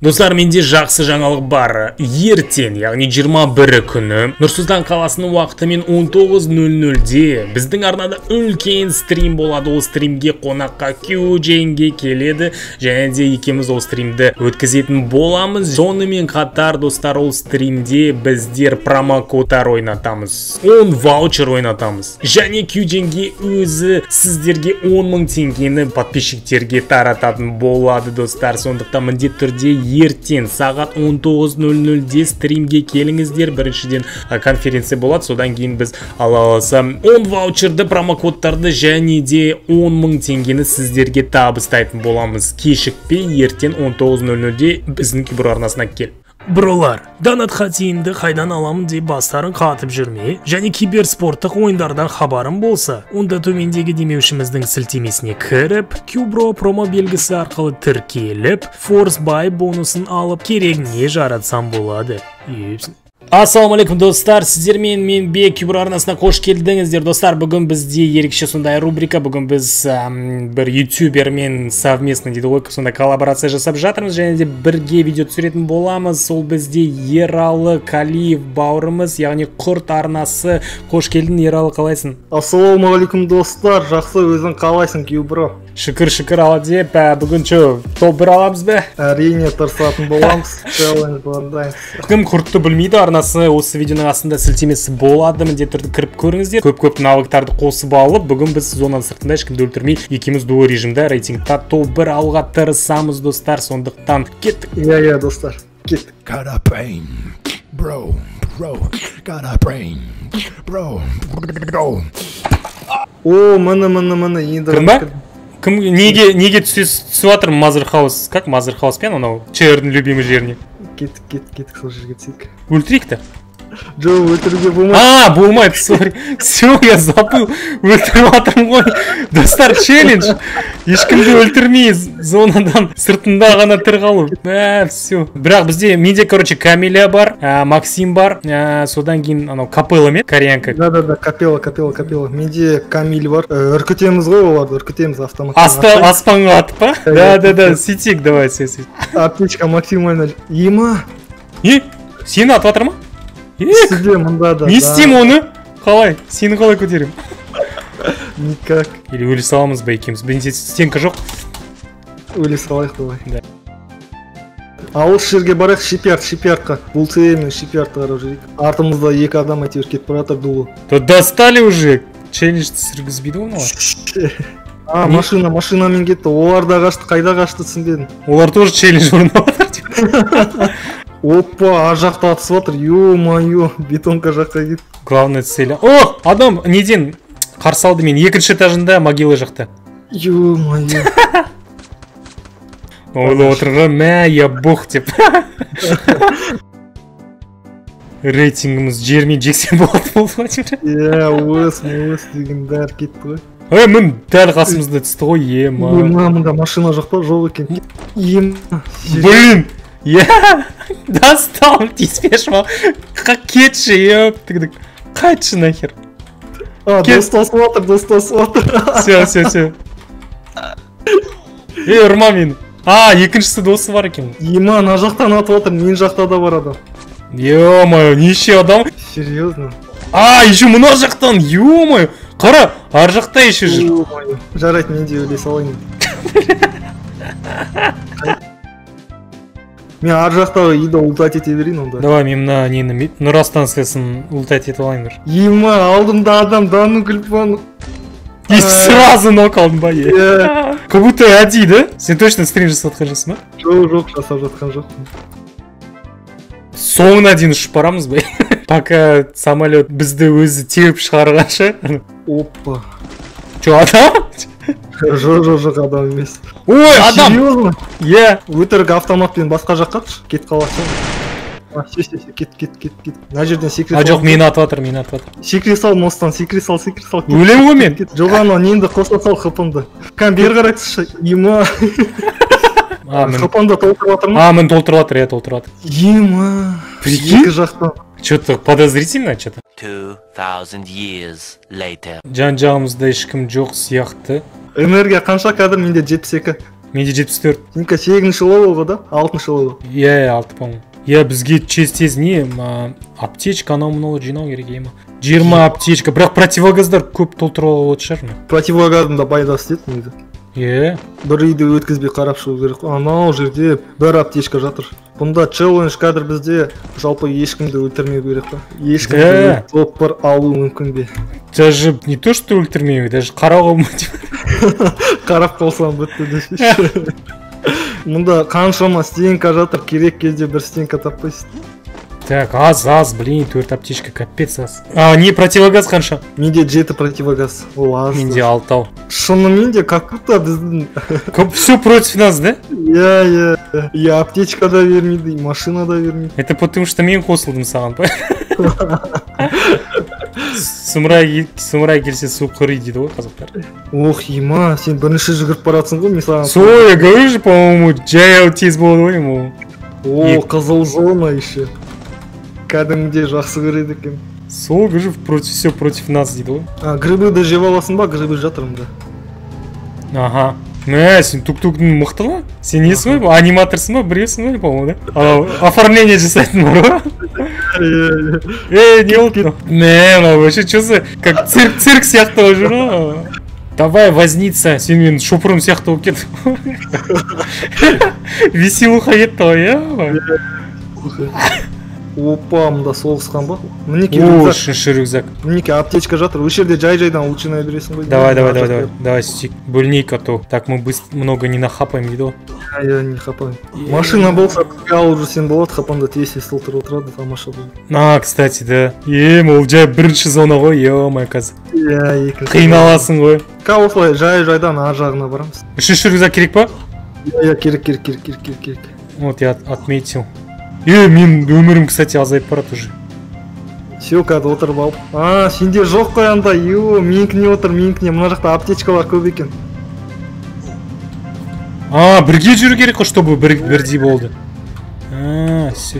Достар, менде жақсы жаңалық бар. Ертен, яғни 21 күні, Нұрсұлтан қаласының уақытымен 19:00-де біздің арнада үлкен стрим болады. Ол стримге қонаққа Күженге келеді және де екеміз ол стримді өткізетін боламыз. Сонымен қатар, достар, ол стримде біздер промокодтар ойнатамыз, 10 ваучер ойнатамыз. Және Күженге өзі сіздерге 10 000 теңгені подписчиктерге тарататын болады, достар. Сондықтан міндетті түрде ертен сағат 19:00-де стримге келіңіздер. Біріншіден конференция болады, содан кейін біз алаласа 10 ваучерді, промокодтарды және де 10 000 теңгені сіздерге табыстайтын боламыз. Кешікпей ертен 19:00-де біздің Күбір арнасына кел. Бролар, Донат Хатинді қайдан аламын деп бастарын қатып жүрме, және киберспорттық ойындардан хабарым болса, онда төмендегі демеушіміздің сілтемесіне кіріп, Кюбро промо белгісі арқылы тіркеліп, Force Buy бонусын алып, керегіне жаратсам болады. Ассаламу алейкум, достар, сіздермен мен Кюбро арнасына қош келдіңіздер, достар. Бүгін бізде ерекше сондай рубрика. Бүгін біз бір ютубермен совместно, дейді ғой, сондай коллаборация жасап жатырмыз және де бірге видео түсіретін боламыз. Ол бізде Ералы Калиев Баурымыз, яғни Құрт арнасы. Қош келдің, Ералы, қалайсың? Ассаламу алейкум, достар, жақсы, өзің қалайсың, Кюбро? Шүкір, алып, бүгін топ бір аламыз ба? Әрине, тырысатын боламыз, челлендж орындаймыз. Кім Құртты білмейді, арнасы осы видеоның астында сілтемесі болады, міндетті түрде кіріп көріңіздер. Көп-көп навыктарды қосып алып, бүгін біз зонаның сыртында ешкімді өлтірмей, екеуміз дуо режимде рейтингта топ бір алуға тырысамыз, достар. Сондықтан кеттік. Иә, достар, кеттік. О, міне, енді кім неге түсіватыр? Мазырхаус, как Мазырхаус пен анау ЧР-дің любимый жеріне. Кеттік, сол жерге түсейік. Өлтірейікті? Жоқ, өлтіруге болмайды. Болмайды, сори. Все, я забыл. Өлтіріватырмын ғой. Достар, челлендж. Ешкімді өлтірмей, зонадан сыртында ғана тір қалу. Все. Бірақ бізде менде, короче, Камиля бар, Максим бар, содан кейін анау Капелла мен, кореянка. Да, Капелла. Менде Камиль бар. Үркітеміз ғой оларды, үркітеміз автоматты. Аспанға атып па? Да, сетек, давай, сетек. Аптечка максимально. Ема. Сені атып атыр ма? Не істейм оны? Қалай? Сені қалай көтерем? Никак. Или өлі саламыз ба екеміз? Бенде стенка жоқ. Өлі салайық, давай. Ауыз жерге барайық, шипиардқа. Бұл теймен шипиардқа қарап жүрек. Артымызда екі адам әйтеуір кетіп баратыр дулы. То достали уже. Челленджді сіргізбейді оны ала? Машинамен кетті. Олар да қашты, қайда қашты түсінбедім. Олар тоже челлендж орнаватыр. Опа, жақта атысып атыр. Ё-ма-ё, бетонка жаққа кет. Главное цель. О, адам неден қарсы алды мен. Екінші этажында могила жақта. Ё-ма-ё. Олы отырғы, мә, я бог деп. Рейтингіміз жермен жексен болады болды ма деп. Е, өз деген бәрі кетті ғой. Мін дәл қасымызда түсті ғой, ема. Мұнда машина жоқ па, жоқ екен. Ема. Блин. Я достал, ты спешил, как кетши, ёптык, кайтши нахер. Достал сватер. Все. Ормамин. Екіншісі досы бар екен. Ема, на жақтан атып отыр, мен жақта да бар адам. Ё-моё, неше адам? Серьезно? Еще мына жақтан, ё-моё. Қара, ар жақта еще жүр. Ё-моё, жарайды, мен де өле салайын. Мен ар жақтағы үйді ұлтат ете берейін онда. Давай, мен мына нені нұра станциясын ұлтат ете алайын бір. Ема, алдымда адам данын күліп оны. И сразу нок алдым ба, е. Как будто әдей, да? Сен точно стрим жасап жатқан жоқсың ба? Жоқ, жасап жатқан жоқпын. Соңына дейін ұшып барамыз ба? Пока самолет бізді өзі теуіп шығарғанша. Опа. Че, адам? Жоқ, адам емес. Ой, адам! Серьезно? Өтірік автоматпен басқа жаққа тұш, кет қаласы. Кет. На жерден секрет сал. Жоқ, мені атып атыр. Секрет сал, мостан, секрет сал. Өлем ғой мен? Жоқ, анау, ненді қоса сал қыпымды. Кәм, бер қарай тұшы, ема. Қыпымды толтырып атыр ма? Мін толтырып атыр. Ема. Прикинь? Екі жақтан. Че-то подозрительно, че-то. 2000 years later. Жан-жағымызда ешкім жоқ сияқты. Энергия қанша кадр? Менде 72. Менде 74. Сенің 8-ші лол олғы да? 6-ші лол. Е, 6 паң. Е, бізге честез не? Аптечка, анау мұналы жинау керек ема. 20 аптечка. Бірақ противогаздар көп толтырылы олды шығар ма? Противогазында байдасы деді менде. Е? Бір үйді өткізбей қарап шығу керек. Анау жерде бір аптечка жатыр. Бұнда челлендж кадр бізде жалпы ешкімді өлтірмеу керек па? Ешкімді топ бір алу мүмкін бе? Даже не то, что өлтірмеу, даже қарауға мүмкін. Қарап қалсам бітті деші. Мұнда қаншама стенка жатыр, керек кезде бір стенка таппайсың. Так, аз, блин, төрт аптечка, капец аз. А, не, противогаз қанша? Менде 7 противогаз, ол аз. Менде 6. Шынымен де, как-то біздің... Көп все против нас, да? Я, я аптечка да вермейді, машина да вермейді. Это потому что мен қосылдым саған, па? Сымырай келсе суып қыры дейді ғой, қазақтар. Ох, ема, сен бірінші жүгіріп баратсың ғой, мен саған... Сол, я говорю же, по-моему, жаяу тез болады ғой, ему. О, қызыл зона еще. Кәдімде жақсы көреді екен. Сол гриб все против нас дейді ғой. Грибы да жеп аласың ба? Грибы жатырмында. Аха. Мә, сен тук-туктың мықты ма? Сен несің ба? Аниматорсың ба? Біреусің ба, по-моему, да? Оформление жасайтын бар ғой. Эй, не олды. Мә, мә, вообще, че за... Как цирк сияқты ғой жүр ғой. Давай, возниться. Сен мен шопырым сияқты болып кет. Веселуха кетті ғой, я? Опа, мұнда соғысқан ба? Мінеке рюкзак. О, үшінші рюкзак. Мінеке аптечка жатыр. Өшерде жай-жайдан лучшынай бересің бай. Давай, сетек. Бөлінейік ату. Так, мы много не нахапаем, еді ол. Я не хапаем. Машина болса, я уже сен болады, хапанда тесте сылтыр отырады, там машина болады. А, кстати, да. Ол жай бірінші зона ғой, ема, қазы. Қиналасың ғой. Қа осылай, жай-жайдан ар жағына барамыз. Үшінші рюкзак керек па? Я керек. Вот я отметил. Мен өмірім, кстати, азайып барады уже. Все, кәді отырып алып. А, сенде жоқ қой анда, менкіне отыр, менкіне. Мұна жақта аптечкалар көп екен. А, бірге жүру керек қой, чтобы бірдей болды. А, все.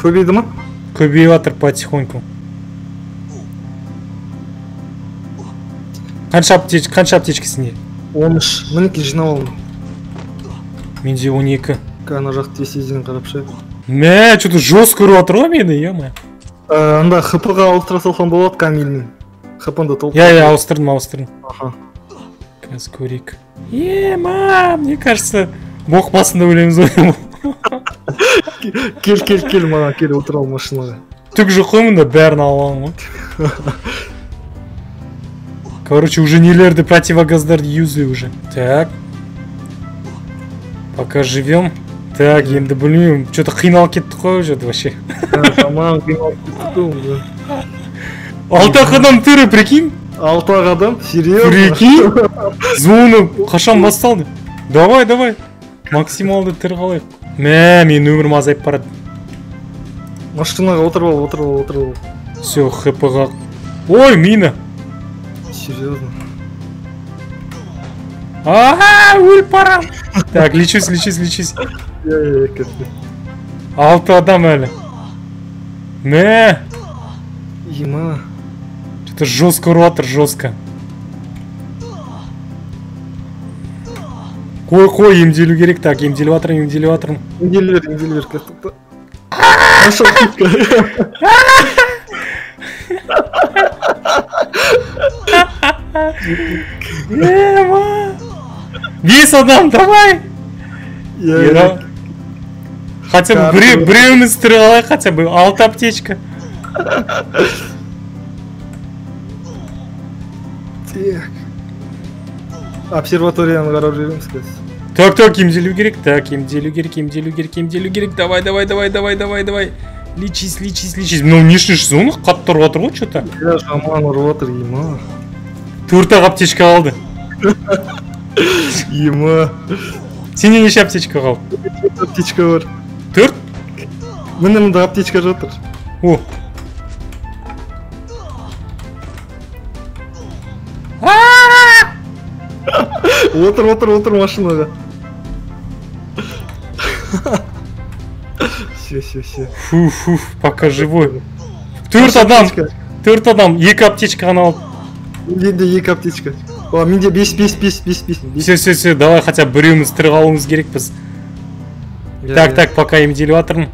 Көбейді ма? Көбейіп атыр потихоньку. Қанша аптечка сенде? 13. Мінеке жинап алдым. Менде 12. Қана жақты есезден қарап шайды. Мә, чөті жоз көріп атырға мені, емай. Анда қыпыға ауыстыра салқан болады Камилмен. Қыпында толып. Я, ауыстырдым. Аха. Қаз көрек. Ема, мне кажется, боқ басында өлеміз ойым. Кел, маған кел отыра ал машинаға. Түк жоқ қоймында бәрін алуан ғой. Короче, уже нелерді противогаздарды юзы уже. Так. Пока живем. Так, енді білмеймін, что-то қиналып кеттік қой жады вообще. Тамам қиналып кеттік қой. 6 адам түрі, прикинь? 6 адам? Серьезно? Прикинь? Зоны қашан басталды? Давай. Максималды түрі қалайық. Мә, мен өмірім азайып барады. Машинаға отырып ал. Все, хп-ға. Ой, мина. Серьезно? Ага, өліп барам. Так, лечусь. 6 адам әлі. Мә. Ема. Что-то жестко ұрватыр, жестко. Қой, емделу керек. Так, емделу атырым. Емделу керек. Ашал кетті. Ема. 5 адам, давай! Хотя бы біреуіміз түрі алай, хотя бы 6 аптечка. Обсерваторияны қарап жүргіміз көз. Так, емделу керек. Давай. Лечись. Ну, нешінші зоны қатты ұрып атыр ғой, что-то. Я жаман ұрып атыр, ема. 4-ақ аптечка алды. Ема. Сенде неше аптечка қалды? 4 аптечка бар. 4? Мұнда аптечка жатыр. О. Отыр машинаға. Все. Фу, пока живой. 4 адам. 2 аптечка ғана алды. Енді 2 аптечка. О, менде 5. Все, давай хотя бы біреуіміз тірі қалуымыз керекпіз. Так, пока им деливаторым.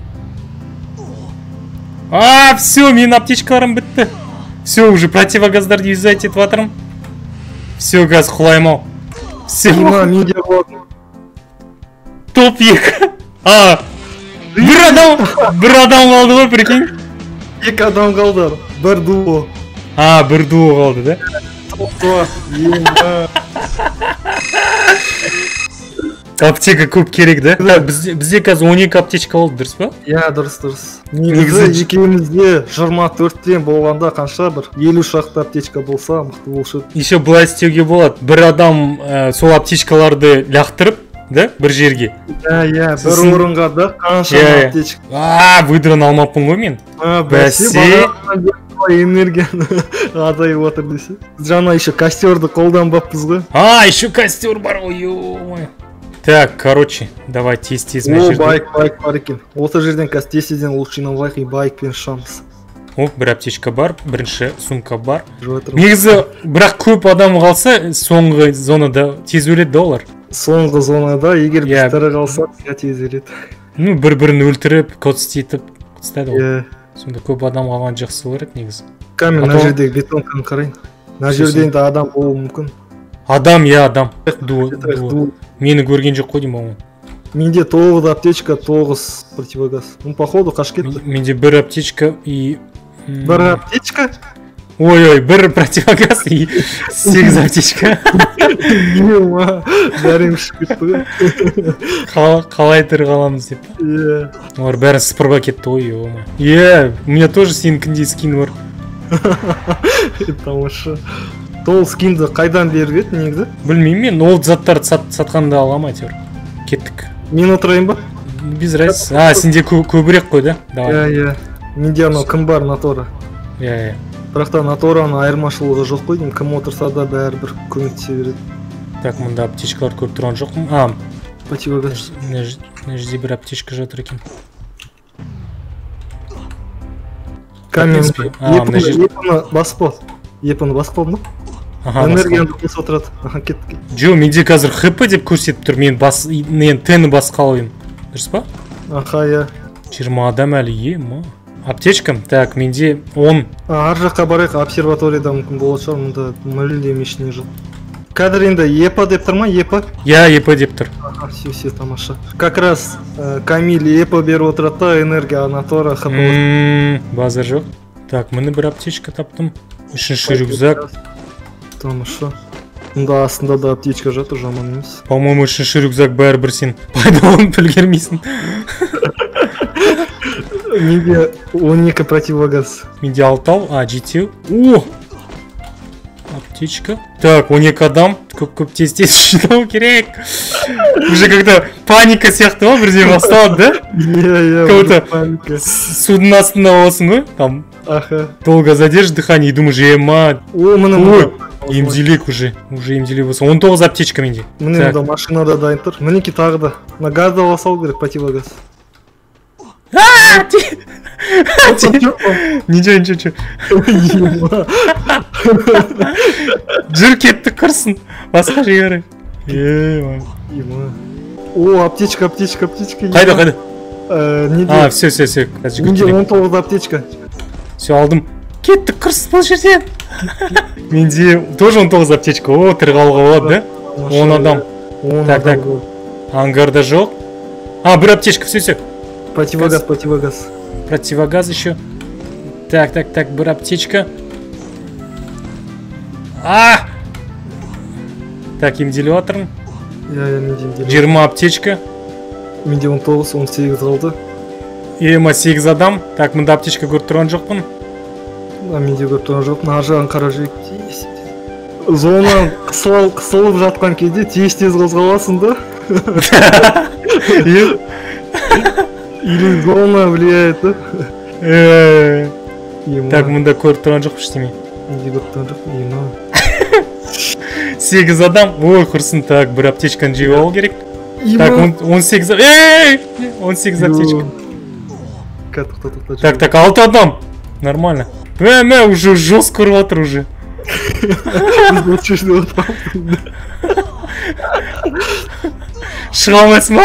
А, все, менің аптечкаларым бітті. Все, уже противогаздарды юзайт етіваторым. Все, газ құлаймау. Все, менде болады. Топ екі. А, бір адам қалды ғой, прикинь. Екі адам қалды, бір дуо. А, бір дуо қалды, да? О, ема. Аптека көп керек, да? Бізде қазір 12 аптечка болды, дұрыс па? Я, дұрыс. Негізі екеуімізде 24-тен болғанда қанша бір 50 шақты аптечка болса, мықты болшы. Еще былай істеуге болады. Бір адам сол аптечкаларды лақтырып, да? Бір жерге. Я, бір орынға да қанша аптечка. А, выдран алмаппын ғой мен. Бәсе. Энергияны азайып отыр десе. Жаңа еще костерді қолданбаппыз ғой. А, еще костер бар. Ой-ой. Так, короче, давай тез-тез мына жерден. О, байк бар екен. Осы жерден қазір тез-тезден лучшыны алайық и байкпен ұшамыз. О, бір аптечка бар, бірінші сумка бар. Негізі, бірақ көп адам қалса, соңғы зонада тез өледі да олар. Соңғы зонада, егер біз тірі қалсақ, тез өледі. Ну, бір-бірін өлтіріп, кодстетіп, қыстайды ол. Сонда көп адам қалған жақсы өлірек негізі. Камер, на жердегі бетонканы қарайын. На жерден де адам болу мүмкін. Адам, я адам. Мені көрген жоқ қой дейм бауын. Менде 9 аптечка, 9 противогаз. Ну, походу, қашкетті. Менде бір аптечка и... Бір аптечка? Ой-ой, бір противогаз и 6 аптечка. Ема, бәрін шықпетті. Қалай тірі қаламыз деп. Олар бәрін сыпырға кетті, ой-ой. У меня тоже сенікіндей скин бар. Тамаша. Ол скинді қайдан бергеді, негізі? Білмейм мен, ол заттарды сатқанда аламай тер. Кеттік. Мен отырайын ба? Без разницы. А, сенде көбірек қой, да? Иә. Менде анау кім бар, Натора. Иә. Бірақ та Натораның айырмашылығы жоқ қой деймін, кім отырса да бәрібір көмектесе береді. Так, мұнда аптечкалар көп тұрған жоқ. А, мына жерде бір аптечка жатыр екен. Камен, епіні басып алдым. Энергияны қос отырады. Кеттік. Жо, менде қазір хп деп көрсетіп тұр, мен тені басқалайын. Дұрыс па? Аха, иә. 20 адам әлі ема. Аптечкам, так, менде 10. Ар жаққа барайық, обсерваторияда мүмкін болады шығар, мұнда мүлдем ешіне жоқ. Кадр енді епа деп тұр ма, епа? Я, епа деп тұр. Аха, все, тамаша. Как раз Камиль епа беріп отырады да, энергия, Анатора, хп болады. Базар жоқ. Так, мені бір аптечка таптым. Үшінші рюкзак. Тамаша. Мұнда астында да аптечка жатыр, жаман емес. По-моему, үшінші рюкзак бәрібір сен пайдаланып үлгермейсің. Менде 12 противогаз. Менде 6, а, жетеу. О! Аптечка. Так, 12 адам. Көп-көп тез-тез жинау керек. Уже как-то паника сияқты ғой, бірде басталады, да? Иә, паника. Судың астында боласың ғой, там. Аха. Долго задержишь дыхание и думаешь, ема. О, мына. Емделек уже. Уже емделек болса. 19 аптечка менде. Міне да машинада дайын тұр. Мінеке тағы да. На газда басау керек, противогаз. Ничего. Жүр кетті құрсын. Басқа жегері. О, аптечка. Қайда. А, все. Менде 19 аптечка. Все, алдым. Кетті құрсын бұл жерден. Менде тоже 19 аптечка. О, тірғалға болады, да? 10 адам. Так. Ангарда жоқ. А, бір аптечка, все. Противогаз. Противогаз еще. Так, бір аптечка. А! Так, емделиаторым. Я емделиаторым. 20 аптечка. Менде 19, 18 алды. Ема 8 адам. Так, мында аптечка көріп тұрған жоқпын. Менде көріп тұрған жоқпын. Ажаған қара жүрек. Зона қысылып жатқан кезде тез-тез қозғаласың да. Или зона влияет, да? Так, мында көріп тұрған жоқ піштеме. Менде көріп тұрған жоқ, ема. 8 адам. Ой, құрсын, так, бір аптечканы жеу алу керек. Так, 18 адам. Эй! 18 аптечка. Так, 6 адам. Нормально. Мә, уже жос көріп атыр уже. Шыға алмайсың ба?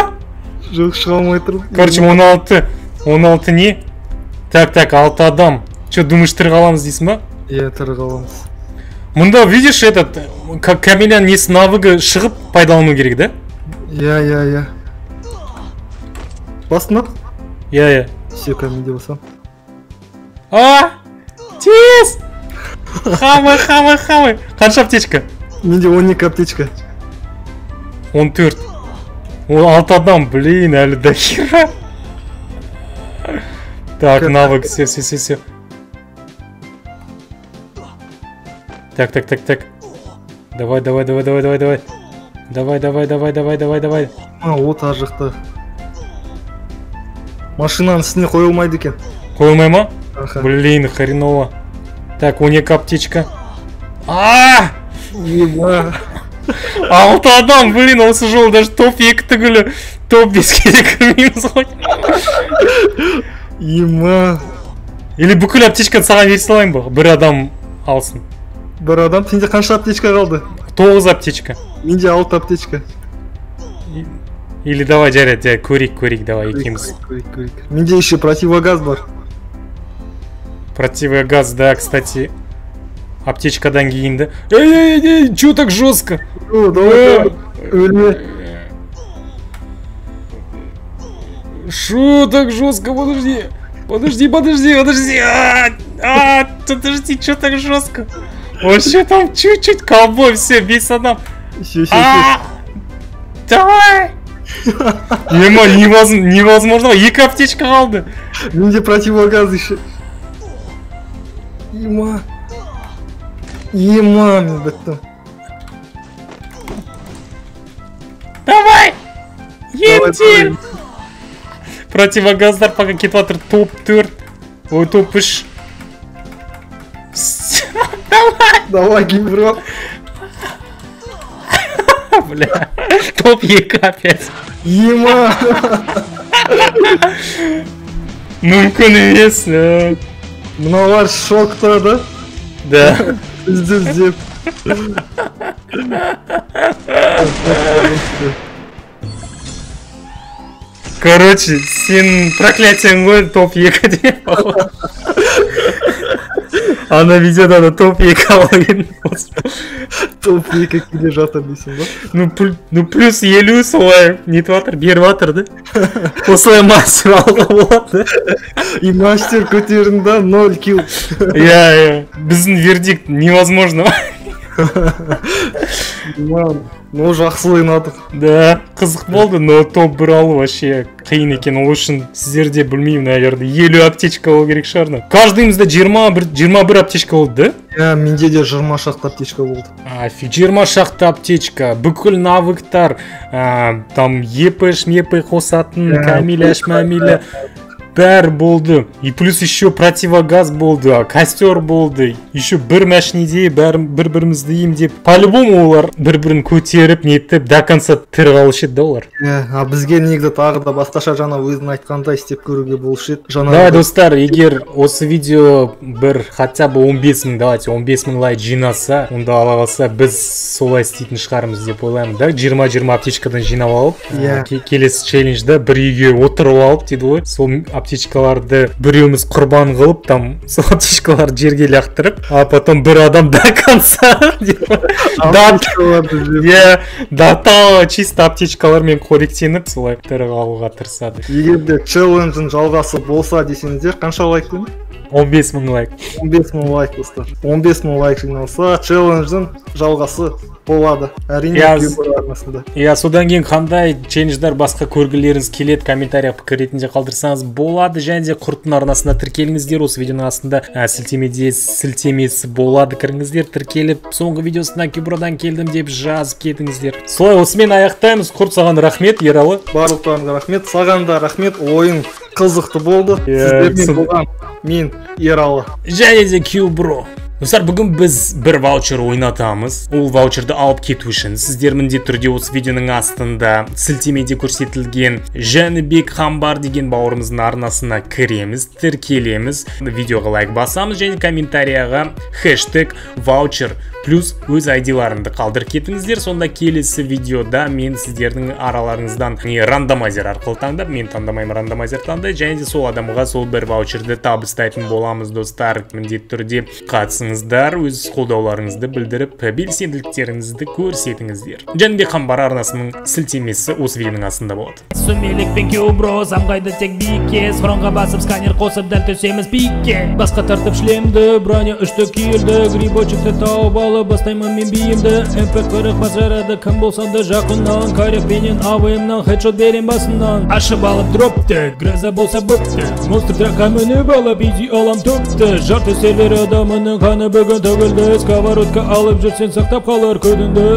Жоқ, шыға алмай тұрмын. Короче, 16. 16 не? Так, 6 адам. Че, думаешь, тірі қаламыз дейсің ба? Иә, тірі қаламыз. Мұнда, видишь, этот камелян несі навыгы шығып пайдалану керек, да? Я. Басынап? Я. Все, камеде басам. А! Тез! Хамай. Қанша аптечка? Менде 12 аптечка. 14. 16 адам, блин, әлі до хера. Так, навык, все. Так. Давай. Давай. А, вот ажықты. Машинаның үстіне қойылмайды екен. Қойылмай ма? Аха. Блин, хреново. Так, 12 аптечка. А! Еба. Алты адам, блин, осы жол даже топ-2 түгілі, топ-5 керек кірмейміз ғой. Ема. Или бүкіл аптечканы саған берсе алайын ба? Бір адам алсын. Бір адам, сенде қанша аптечка қалды? 9 аптечка. Менде 6 аптечка. Или давай, жарайды, көрейік, давай, екеміз. Көрейік. Менде еще противогаз бар. Противогаз, да, кстати. Аптечкадан кейін де. Эй, чё так жестко? Шо так жестко? Подожди. Подожди, чё так жестко? Вообще там чуть-чуть колбой, все, весь адам. Давай! Невозможно, екі аптечка қалды. Менде противогаз еще. Ема, мен бітті. Давай! Ентер! Противогаздар пока кетватыр топ-4. Ой, топ-3. Давай, гибро. Бля, топ-2 опять. Ема! Мүмкін емес. Мыналар шокта, да? Да. Здесь. Короче, син проклятием год топ-1 походу. Она ведет, она топ-1 топ-1 как лежат объяснил. Ну плюс елю свой не тватер, берватер, да? После мастера алла, да? И мастер көтерін, да, 0 килл. Я, біздің вердикт невозможно. Ну жақсылайнадық. Да, қызық болды, но топ-1 алу вообще қиын екен. Ол үшін сіздерде білмеймін, наверное, елу аптечка ол керек шығарына. Каждыйымызда 21 аптечка болды, да? Менде де 20 шақты аптечка болды. 20 шақты аптечка, бүкіл навыктар, там епіш-мепі қосатын, кәмелі-әшмәмелі. Бәр болды, и плюс еще противогаз болды, костер болды, еще бір мәшінеде бір-бірімізді емдеп, по-любому олар бір-бірін көтеріп, неттіп, до конца тірі қалыш еді олар. А бізге негізі тағы да басқаша жаңа өзін айтқанда істеп көруге болшы еді. Да, достар, егер осы видео бір хотя бы 15 000, давайте 15 000 лайк жинаса, онда ала қалса біз солай істейтін шығарымыз деп ойлаймын, да? 20-20 аптечкадан жинап алып, келесі челленджді бір үйге отырып алып дейді ғой, сол аптечкаларды біреуіміз құрбан қылып, там сол аптечкаларды жерге лақтырып, а потом бір адам до конца до того чисто аптечкалармен қоректеніп солай тірі қалуға тырысады. Егер де челлендждің жалғасы болса десеңіздер, қанша лайк дейін? 15 000 лайк. 15 000 лайк достар. 15 000 лайк жиналса, челлендждің жалғасы болады. Әрине, кейбір арнасында. Иә, содан кейін қандай челлендждар басқа көргілеріңіз келеді, комментария пікір ретінде қалдырсаңыз болады, және де құрттың арнасына тіркеліңіздер. Осы видеоның астында сілтемесі болады, кіріңіздер, тіркеліп, соңғы видеосына Кубрадан келдім деп жазып кетіңіздер. Солай осымен аяқтаймыз. Құрт, саған рахмет, Ералы. Барлықтарыңызға рахмет, саған да рахмет. Ойын қызықты болды. Сіздермен болған мен Ералы және де Кубро. Достар, бүгін біз бір ваучер ойнатамыз. Ол ваучерді алып кету үшін сіздер міндетті түрде осы видеоның астында сілтемеде көрсетілген Жәнібек Қамбар деген бауырымыздың арнасына кіреміз, тіркелеміз, видеоға лайк басамыз және комментарияға хэштег ваучер плюс өз айдиларыңды қалдырып кетіңіздер. Сонда келесі видеода мен сіздердің араларыңыздан рандомайзер арқылы таңдап, мен таңдамаймын, рандомайзер таңдай, және де сол адамға сол бір ваучерді табыстайтын боламыз. Достар, міндетті түрде қатысыңыз. Өз қолдауларыңызды білдіріп, белсенділіктеріңізді көрсетіңіздер. Жәнібек Қамбар арнасының сілтемесі осы видеоның астында болады. Сүмелікпен кеу бро, самғайды тек бике, сұрынға басып сканер қосып дәл төсеміз пикке. Басқа тартып шлемді, броня үшті күйірді, грибочекті тауып алып, бастаймын мен бейімді. MP40 бас жарады, кім болсанды жақыннан, карекпенен авайымнан, хедшот берем басынан. Ашып алып дропты, гроза болса бөпті, монстр тракқа мініп алып, иди алам топты. Жарты сервер адамының бүгін төгілді, сковородка алып жүрсен сақтап қалар көдінді.